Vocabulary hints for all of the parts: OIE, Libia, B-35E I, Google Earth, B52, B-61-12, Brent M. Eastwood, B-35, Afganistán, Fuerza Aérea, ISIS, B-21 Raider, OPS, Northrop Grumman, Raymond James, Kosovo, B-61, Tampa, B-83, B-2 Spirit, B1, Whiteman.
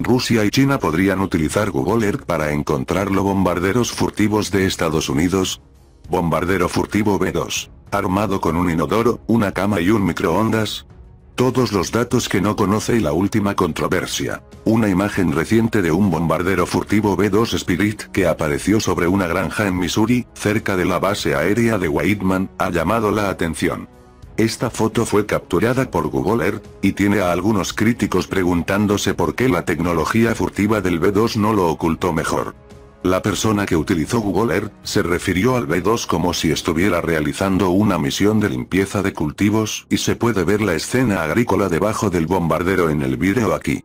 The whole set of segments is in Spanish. Rusia y China podrían utilizar Google Earth para encontrar los bombarderos furtivos de Estados Unidos. Bombardero furtivo B-2, armado con un inodoro, una cama y un microondas. Todos los datos que no conoce y la última controversia. Una imagen reciente de un bombardero furtivo B-2 Spirit que apareció sobre una granja en Missouri, cerca de la base aérea de Whiteman, ha llamado la atención. Esta foto fue capturada por Google Earth, y tiene a algunos críticos preguntándose por qué la tecnología furtiva del B-2 no lo ocultó mejor. La persona que utilizó Google Earth se refirió al B-2 como si estuviera realizando una misión de limpieza de cultivos, y se puede ver la escena agrícola debajo del bombardero en el video aquí.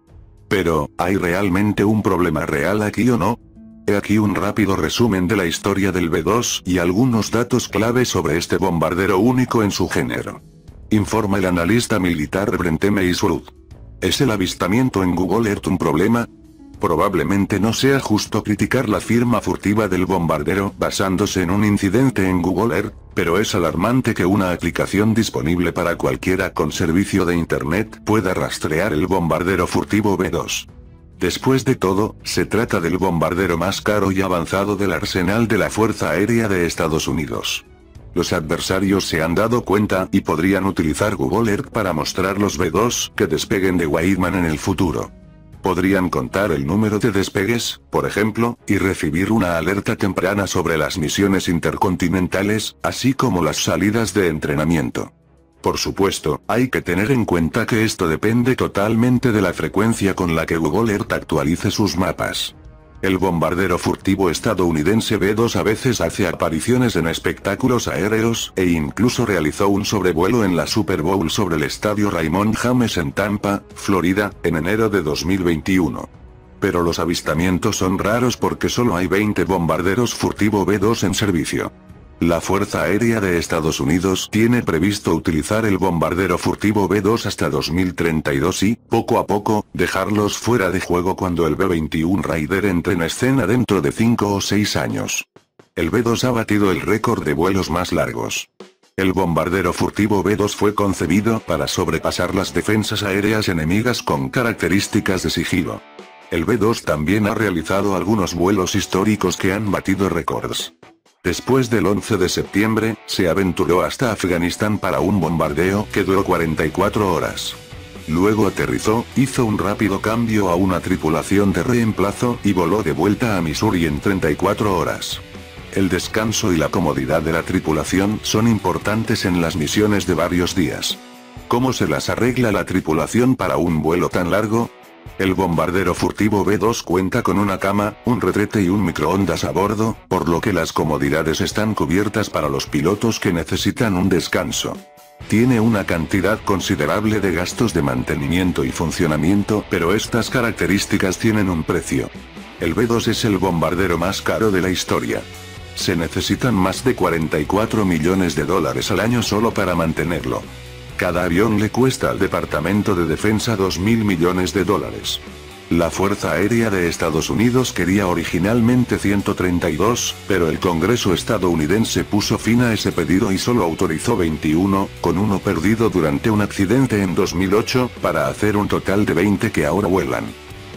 Pero, ¿hay realmente un problema real aquí o no? He aquí un rápido resumen de la historia del B-2 y algunos datos clave sobre este bombardero único en su género. Informa el analista militar Brent M. Eastwood. ¿Es el avistamiento en Google Earth un problema? Probablemente no sea justo criticar la firma furtiva del bombardero basándose en un incidente en Google Earth, pero es alarmante que una aplicación disponible para cualquiera con servicio de Internet pueda rastrear el bombardero furtivo B-2. Después de todo, se trata del bombardero más caro y avanzado del arsenal de la Fuerza Aérea de Estados Unidos. Los adversarios se han dado cuenta y podrían utilizar Google Earth para mostrar los B-2 que despeguen de Whiteman en el futuro. Podrían contar el número de despegues, por ejemplo, y recibir una alerta temprana sobre las misiones intercontinentales, así como las salidas de entrenamiento. Por supuesto, hay que tener en cuenta que esto depende totalmente de la frecuencia con la que Google Earth actualice sus mapas. El bombardero furtivo estadounidense B-2 a veces hace apariciones en espectáculos aéreos, e incluso realizó un sobrevuelo en la Super Bowl sobre el estadio Raymond James en Tampa, Florida, en enero de 2021. Pero los avistamientos son raros porque solo hay 20 bombarderos furtivo B-2 en servicio. La Fuerza Aérea de Estados Unidos tiene previsto utilizar el bombardero furtivo B-2 hasta 2032 y, poco a poco, dejarlos fuera de juego cuando el B-21 Raider entre en escena dentro de 5 o 6 años. El B-2 ha batido el récord de vuelos más largos. El bombardero furtivo B-2 fue concebido para sobrepasar las defensas aéreas enemigas con características de sigilo. El B-2 también ha realizado algunos vuelos históricos que han batido récords. Después del 11 de septiembre, se aventuró hasta Afganistán para un bombardeo que duró 44 horas. Luego aterrizó, hizo un rápido cambio a una tripulación de reemplazo y voló de vuelta a Missouri en 34 horas. El descanso y la comodidad de la tripulación son importantes en las misiones de varios días. ¿Cómo se las arregla la tripulación para un vuelo tan largo? El bombardero furtivo B-2 cuenta con una cama, un retrete y un microondas a bordo, por lo que las comodidades están cubiertas para los pilotos que necesitan un descanso. Tiene una cantidad considerable de gastos de mantenimiento y funcionamiento, pero estas características tienen un precio. El B-2 es el bombardero más caro de la historia. Se necesitan más de 44 millones de dólares al año solo para mantenerlo. Cada avión le cuesta al Departamento de Defensa 2.000 millones de dólares. La Fuerza Aérea de Estados Unidos quería originalmente 132, pero el Congreso estadounidense puso fin a ese pedido y solo autorizó 21, con uno perdido durante un accidente en 2008, para hacer un total de 20 que ahora vuelan.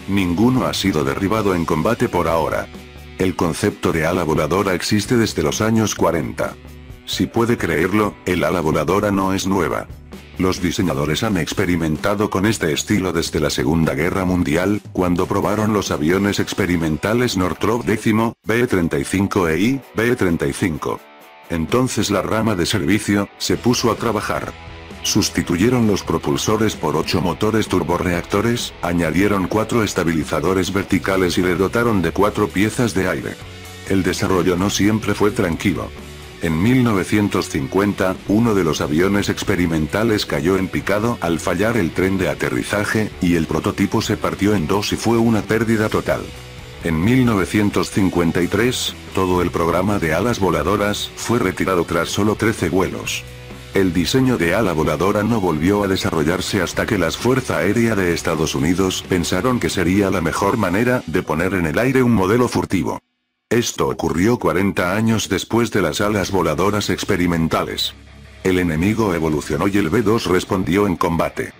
Ninguno ha sido derribado en combate por ahora. El concepto de ala voladora existe desde los años 40. Si puede creerlo, el ala voladora no es nueva. Los diseñadores han experimentado con este estilo desde la Segunda Guerra Mundial, cuando probaron los aviones experimentales Northrop X, B-35E I, B-35. Entonces la rama de servicio se puso a trabajar. Sustituyeron los propulsores por 8 motores turborreactores, añadieron 4 estabilizadores verticales y le dotaron de 4 piezas de aire. El desarrollo no siempre fue tranquilo. En 1950, uno de los aviones experimentales cayó en picado al fallar el tren de aterrizaje, y el prototipo se partió en dos y fue una pérdida total. En 1953, todo el programa de alas voladoras fue retirado tras solo 13 vuelos. El diseño de ala voladora no volvió a desarrollarse hasta que las Fuerza Aérea de Estados Unidos pensaron que sería la mejor manera de poner en el aire un modelo furtivo. Esto ocurrió 40 años después de las alas voladoras experimentales. El enemigo evolucionó y el B-2 respondió en combate.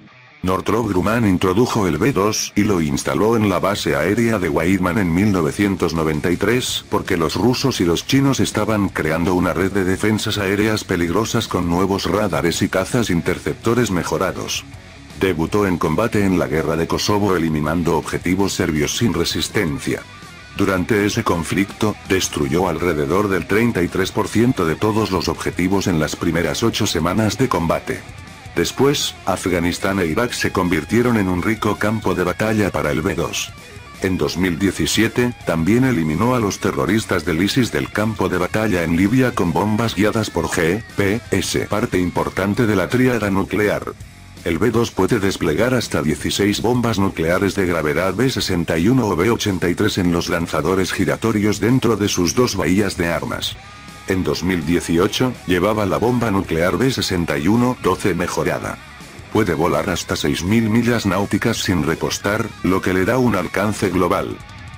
Northrop Grumman introdujo el B-2 y lo instaló en la base aérea de Whiteman en 1993, porque los rusos y los chinos estaban creando una red de defensas aéreas peligrosas con nuevos radares y cazas interceptores mejorados. Debutó en combate en la guerra de Kosovo eliminando objetivos serbios sin resistencia. Durante ese conflicto, destruyó alrededor del 33% de todos los objetivos en las primeras 8 semanas de combate. Después, Afganistán e Irak se convirtieron en un rico campo de batalla para el B-2. En 2017, también eliminó a los terroristas del ISIS del campo de batalla en Libia con bombas guiadas por GPS, parte importante de la tríada nuclear. El B-2 puede desplegar hasta 16 bombas nucleares de gravedad B-61 o B-83 en los lanzadores giratorios dentro de sus 2 bahías de armas. En 2018, llevaba la bomba nuclear B-61-12 mejorada. Puede volar hasta 6.000 millas náuticas sin repostar, lo que le da un alcance global.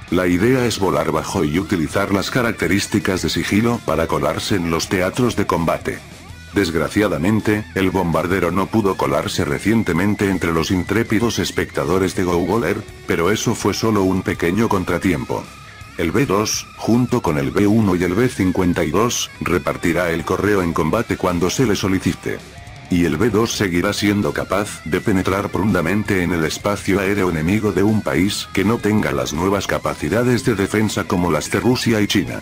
La idea es volar bajo y utilizar las características de sigilo para colarse en los teatros de combate. Desgraciadamente, el bombardero no pudo colarse recientemente entre los intrépidos espectadores de Google Earth, pero eso fue solo un pequeño contratiempo. El B-2, junto con el B-1 y el B-52, repartirá el correo en combate cuando se le solicite. Y el B-2 seguirá siendo capaz de penetrar profundamente en el espacio aéreo enemigo de un país que no tenga las nuevas capacidades de defensa como las de Rusia y China.